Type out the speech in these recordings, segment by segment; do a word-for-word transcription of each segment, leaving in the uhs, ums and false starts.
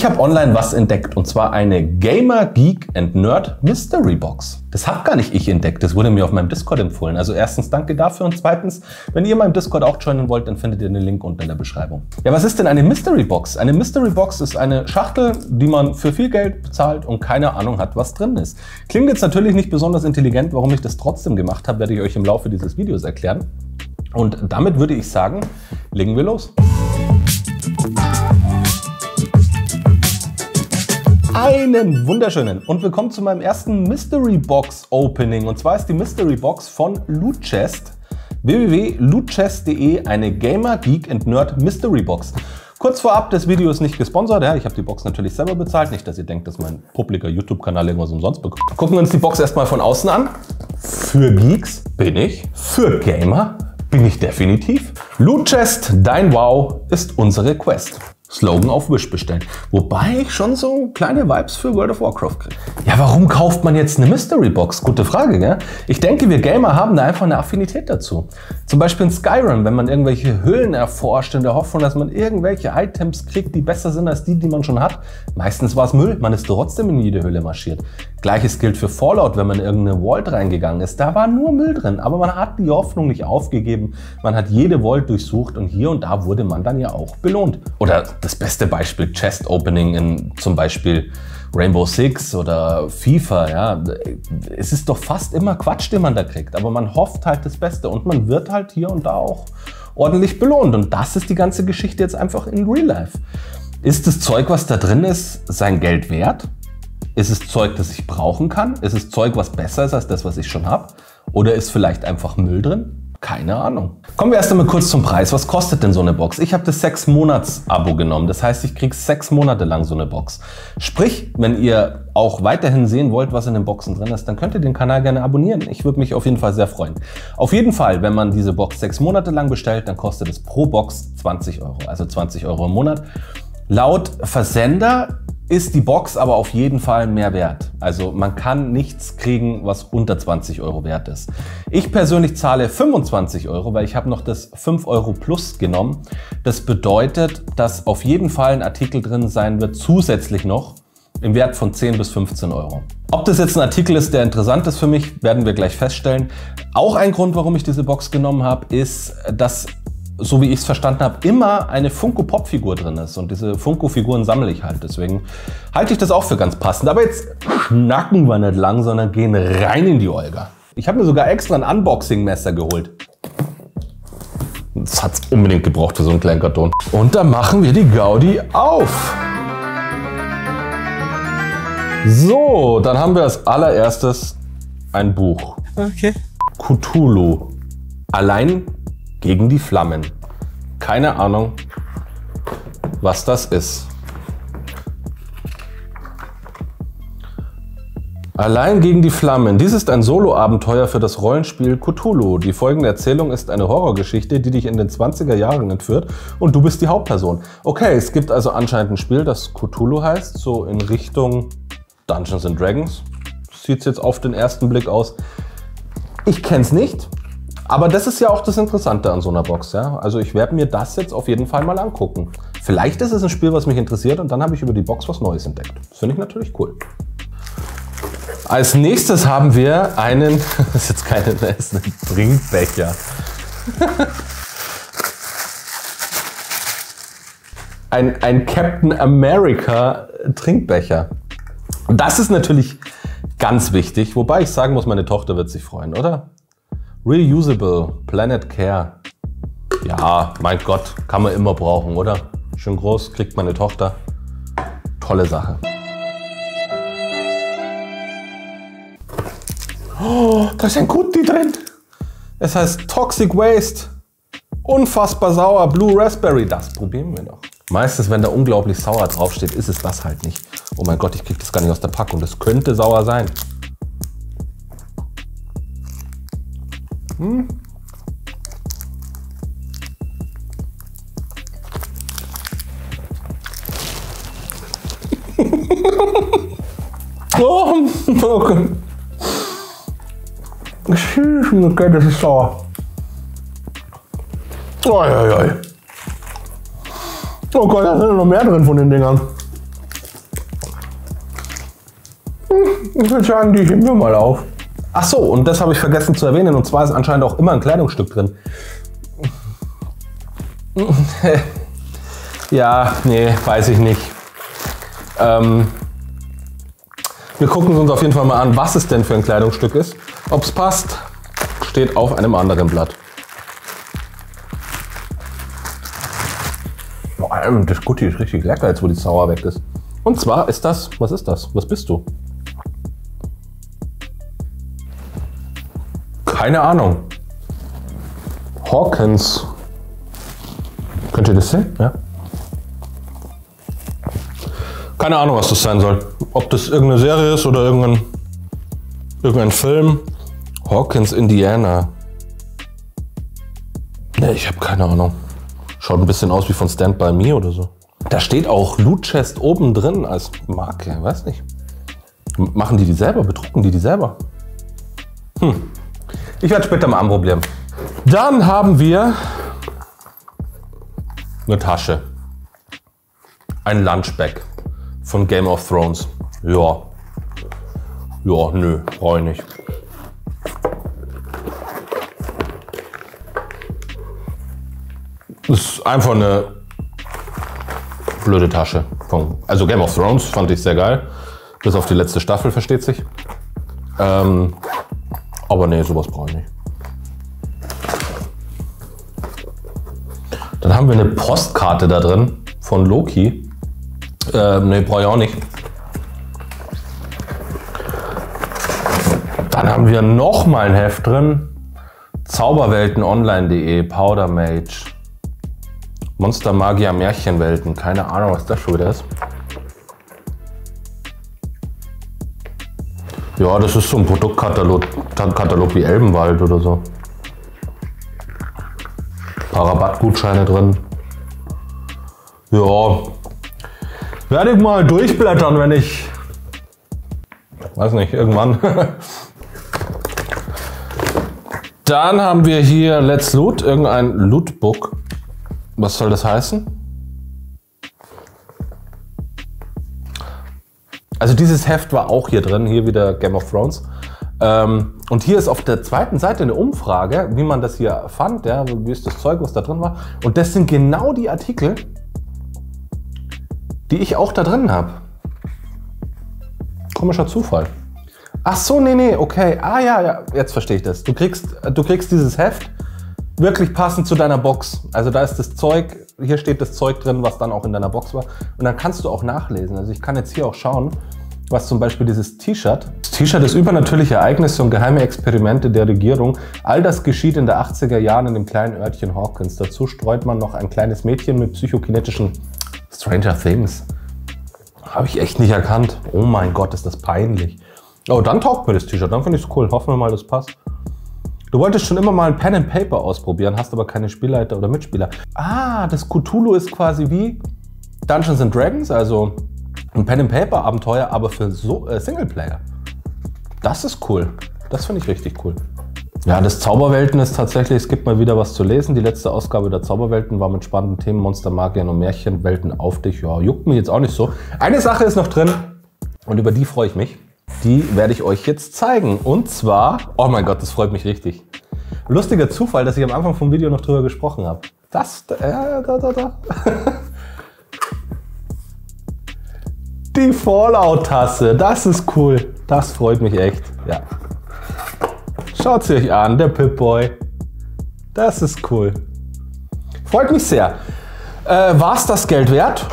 Ich habe online was entdeckt, und zwar eine Gamer, Geek and Nerd Mystery Box. Das habe gar nicht ich entdeckt, das wurde mir auf meinem Discord empfohlen. Also erstens danke dafür und zweitens, wenn ihr meinem Discord auch joinen wollt, dann findet ihr den Link unten in der Beschreibung. Ja, was ist denn eine Mystery Box? Eine Mystery Box ist eine Schachtel, die man für viel Geld bezahlt und keine Ahnung hat, was drin ist. Klingt jetzt natürlich nicht besonders intelligent, warum ich das trotzdem gemacht habe, werde ich euch im Laufe dieses Videos erklären. Und damit würde ich sagen, legen wir los. Einen wunderschönen und willkommen zu meinem ersten Mystery Box Opening, und zwar ist die Mystery Box von Loot Chest, w w w punkt loot chest punkt de, eine Gamer, Geek and Nerd Mystery Box. Kurz vorab, das Video ist nicht gesponsert, ja, ich habe die Box natürlich selber bezahlt, nicht, dass ihr denkt, dass mein publiker YouTube-Kanal irgendwas umsonst bekommt. Gucken wir uns die Box erstmal von außen an. Für Geeks bin ich, für Gamer bin ich definitiv. Loot Chest, dein Wow ist unsere Quest. Slogan auf Wish bestellen. Wobei ich schon so kleine Vibes für World of Warcraft kriege. Ja, warum kauft man jetzt eine Mystery Box? Gute Frage, gell? Ich denke, wir Gamer haben da einfach eine Affinität dazu. Zum Beispiel in Skyrim, wenn man irgendwelche Höhlen erforscht, in der Hoffnung, dass man irgendwelche Items kriegt, die besser sind als die, die man schon hat. Meistens war es Müll, man ist trotzdem in jede Höhle marschiert. Gleiches gilt für Fallout, wenn man in irgendeine Vault reingegangen ist. Da war nur Müll drin, aber man hat die Hoffnung nicht aufgegeben. Man hat jede Vault durchsucht und hier und da wurde man dann ja auch belohnt. Oder das beste Beispiel Chest Opening in zum Beispiel Rainbow Six oder FIFA, ja, es ist doch fast immer Quatsch, den man da kriegt, aber man hofft halt das Beste und man wird halt hier und da auch ordentlich belohnt, und das ist die ganze Geschichte jetzt einfach in Real Life. Ist das Zeug, was da drin ist, sein Geld wert? Ist es Zeug, das ich brauchen kann? Ist es Zeug, was besser ist als das, was ich schon habe? Oder ist vielleicht einfach Müll drin? Keine Ahnung. Kommen wir erst einmal kurz zum Preis. Was kostet denn so eine Box? Ich habe das sechs Monats Abo genommen. Das heißt, ich kriege sechs Monate lang so eine Box. Sprich, wenn ihr auch weiterhin sehen wollt, was in den Boxen drin ist, dann könnt ihr den Kanal gerne abonnieren. Ich würde mich auf jeden Fall sehr freuen. Auf jeden Fall, wenn man diese Box sechs Monate lang bestellt, dann kostet es pro Box zwanzig Euro. Also zwanzig Euro im Monat. Laut Versender ist die Box aber auf jeden Fall mehr wert. Also man kann nichts kriegen, was unter zwanzig Euro wert ist. Ich persönlich zahle fünfundzwanzig Euro, weil ich habe noch das fünf Euro Plus genommen. Das bedeutet, dass auf jeden Fall ein Artikel drin sein wird, zusätzlich noch, im Wert von zehn bis fünfzehn Euro. Ob das jetzt ein Artikel ist, der interessant ist für mich, werden wir gleich feststellen. Auch ein Grund, warum ich diese Box genommen habe, ist, dass, so wie ich es verstanden habe, immer eine Funko-Pop-Figur drin ist. Und diese Funko-Figuren sammle ich halt. Deswegen halte ich das auch für ganz passend. Aber jetzt schnacken wir nicht lang, sondern gehen rein in die Olga. Ich habe mir sogar extra ein Unboxing-Messer geholt. Das hat es unbedingt gebraucht für so einen kleinen Karton. Und dann machen wir die Gaudi auf. So, dann haben wir als allererstes ein Buch. Okay. Cthulhu. Allein gegen die Flammen. Keine Ahnung, was das ist. Allein gegen die Flammen. Dies ist ein Solo-Abenteuer für das Rollenspiel Cthulhu. Die folgende Erzählung ist eine Horrorgeschichte, die dich in den zwanziger Jahren entführt und du bist die Hauptperson. Okay, es gibt also anscheinend ein Spiel, das Cthulhu heißt, so in Richtung Dungeons and Dragons. Sieht es jetzt auf den ersten Blick aus. Ich kenne es nicht. Aber das ist ja auch das Interessante an so einer Box, ja. Also ich werde mir das jetzt auf jeden Fall mal angucken. Vielleicht ist es ein Spiel, was mich interessiert, und dann habe ich über die Box was Neues entdeckt. Das finde ich natürlich cool. Als nächstes haben wir einen, das ist jetzt keine, das ist ein Trinkbecher. Ein, ein Captain America Trinkbecher. Und das ist natürlich ganz wichtig, wobei ich sagen muss, meine Tochter wird sich freuen, oder? Reusable, Planet Care. Ja, mein Gott, kann man immer brauchen, oder? Schön groß, kriegt meine Tochter. Tolle Sache. Oh, da ist ein Kuti drin. Es heißt Toxic Waste. Unfassbar sauer, Blue Raspberry. Das probieren wir noch. Meistens, wenn da unglaublich sauer draufsteht, ist es das halt nicht. Oh mein Gott, ich krieg das gar nicht aus der Packung. Das könnte sauer sein. Hm. Oh, okay. Okay, das ist sauer. Oh, oh, oh. Oh Gott, da sind noch mehr drin von den Dingern. Ich würde sagen, die heben wir mal auf. Ach so, und das habe ich vergessen zu erwähnen. Und zwar ist anscheinend auch immer ein Kleidungsstück drin. Ja, nee, weiß ich nicht. Ähm, wir gucken uns auf jeden Fall mal an, was es denn für ein Kleidungsstück ist. Ob es passt, steht auf einem anderen Blatt. Vor allem, das Gutti ist richtig lecker, jetzt wo die Sauer weg ist. Und zwar ist das, was ist das? Was bist du? Keine Ahnung. Hawkins. Könnt ihr das sehen? Ja. Keine Ahnung, was das sein soll. Ob das irgendeine Serie ist oder irgendein, irgendein Film. Hawkins, Indiana. Ne, ich habe keine Ahnung. Schaut ein bisschen aus wie von Stand By Me oder so. Da steht auch Loot Chest oben drin als Marke. Weiß nicht. Machen die die selber? Bedrucken die die selber? Hm. Ich werde später mal anprobieren. Dann haben wir eine Tasche. Ein Lunchbag von Game of Thrones. Ja. Ja, nö, brauche ich nicht. Das ist einfach eine blöde Tasche. Also Game of Thrones fand ich sehr geil. Bis auf die letzte Staffel, versteht sich. Ähm, aber nee, sowas brauche ich nicht. Dann haben wir eine Postkarte da drin von Loki. Ähm, nee, brauche ich auch nicht. Dann haben wir nochmal ein Heft drin. Zauberwelten online punkt de, Powder Mage. Monster, Magier, Märchenwelten. Keine Ahnung, was das schon wieder ist. Ja, das ist so ein Produktkatalog Katalog wie Elbenwald oder so. Ein paar Rabattgutscheine drin. Ja. Werde ich mal durchblättern, wenn ich... Weiß nicht, irgendwann. Dann haben wir hier Let's Loot, irgendein Lootbook. Was soll das heißen? Also dieses Heft war auch hier drin, hier wieder Game of Thrones. Ähm, und hier ist auf der zweiten Seite eine Umfrage, wie man das hier fand, ja, wie ist das Zeug, was da drin war. Und das sind genau die Artikel, die ich auch da drin habe. Komischer Zufall. Ach so, nee, nee, okay. Ah ja, ja, jetzt verstehe ich das. Du kriegst, du kriegst dieses Heft. Wirklich passend zu deiner Box. Also da ist das Zeug, hier steht das Zeug drin, was dann auch in deiner Box war. Und dann kannst du auch nachlesen. Also ich kann jetzt hier auch schauen, was zum Beispiel dieses T-Shirt. Das T-Shirt ist übernatürliche Ereignisse und geheime Experimente der Regierung. All das geschieht in den achtziger Jahren in dem kleinen Örtchen Hawkins. Dazu streut man noch ein kleines Mädchen mit psychokinetischen Stranger Things. Habe ich echt nicht erkannt. Oh mein Gott, ist das peinlich. Oh, dann taugt mir das T-Shirt. Dann finde ich es cool. Hoffen wir mal, das passt. Du wolltest schon immer mal ein Pen and Paper ausprobieren, hast aber keine Spielleiter oder Mitspieler. Ah, das Cthulhu ist quasi wie Dungeons and Dragons, also ein Pen and Paper Abenteuer, aber für so, äh, Singleplayer. Das ist cool. Das finde ich richtig cool. Ja, das Zauberwelten ist tatsächlich, es gibt mal wieder was zu lesen. Die letzte Ausgabe der Zauberwelten war mit spannenden Themen, Monster, Magier und Märchenwelten auf dich. Ja, juckt mich jetzt auch nicht so. Eine Sache ist noch drin und über die freue ich mich. Die werde ich euch jetzt zeigen. Und zwar, oh mein Gott, das freut mich richtig. Lustiger Zufall, dass ich am Anfang vom Video noch drüber gesprochen habe. Das, äh, da, da, da. Die Fallout-Tasse, das ist cool. Das freut mich echt, ja. Schaut sie euch an, der Pip-Boy. Das ist cool. Freut mich sehr. Äh, war es das Geld wert?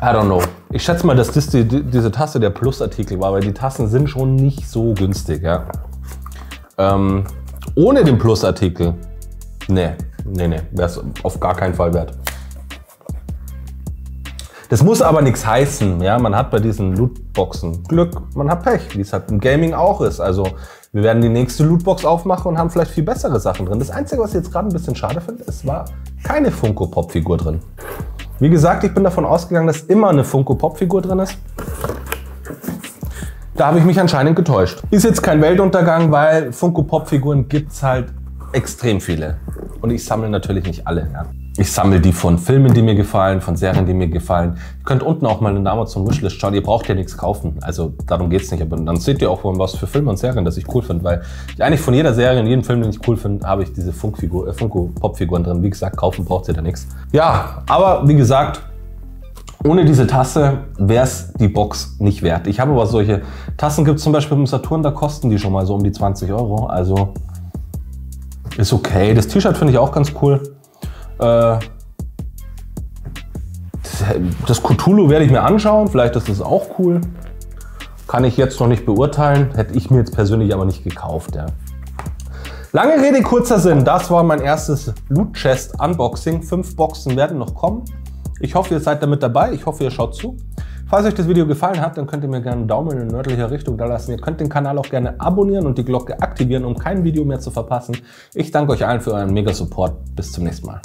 I don't know. Ich schätze mal, dass das die, diese Tasse der Plusartikel war, weil die Tassen sind schon nicht so günstig. Ja. Ähm, ohne den Plusartikel, nee, nee, nee, wäre es auf gar keinen Fall wert. Das muss aber nichts heißen. Ja. Man hat bei diesen Lootboxen Glück, man hat Pech, wie es halt im Gaming auch ist. Also wir werden die nächste Lootbox aufmachen und haben vielleicht viel bessere Sachen drin. Das Einzige, was ich jetzt gerade ein bisschen schade finde, es war keine Funko-Pop-Figur drin. Wie gesagt, ich bin davon ausgegangen, dass immer eine Funko-Pop-Figur drin ist. Da habe ich mich anscheinend getäuscht. Ist jetzt kein Weltuntergang, weil Funko-Pop-Figuren gibt es halt extrem viele. Und ich sammle natürlich nicht alle. Ja. Ich sammle die von Filmen, die mir gefallen, von Serien, die mir gefallen. Ihr könnt unten auch mal in der Amazon-Wishlist schauen. Ihr braucht ja nichts kaufen. Also darum geht's nicht. Aber dann seht ihr auch, was für Filme und Serien, das ich cool finde. Weil ich eigentlich von jeder Serie und jedem Film, den ich cool finde, habe ich diese Funkfigur, äh, Funko-Pop-Figuren drin. Wie gesagt, kaufen braucht ihr da nichts. Ja, aber wie gesagt, ohne diese Tasse wäre es die Box nicht wert. Ich habe aber solche Tassen, gibt es zum Beispiel beim Saturn, da kosten die schon mal so um die zwanzig Euro. Also ist okay. Das T-Shirt finde ich auch ganz cool. Das Cthulhu werde ich mir anschauen, vielleicht ist das auch cool. Kann ich jetzt noch nicht beurteilen, hätte ich mir jetzt persönlich aber nicht gekauft. Ja. Lange Rede, kurzer Sinn, das war mein erstes Loot Chest Unboxing. Fünf Boxen werden noch kommen. Ich hoffe, ihr seid damit dabei, ich hoffe, ihr schaut zu. Falls euch das Video gefallen hat, dann könnt ihr mir gerne einen Daumen in nördlicher Richtung da lassen. Ihr könnt den Kanal auch gerne abonnieren und die Glocke aktivieren, um kein Video mehr zu verpassen. Ich danke euch allen für euren mega Support. Bis zum nächsten Mal.